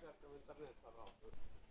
carta per internet,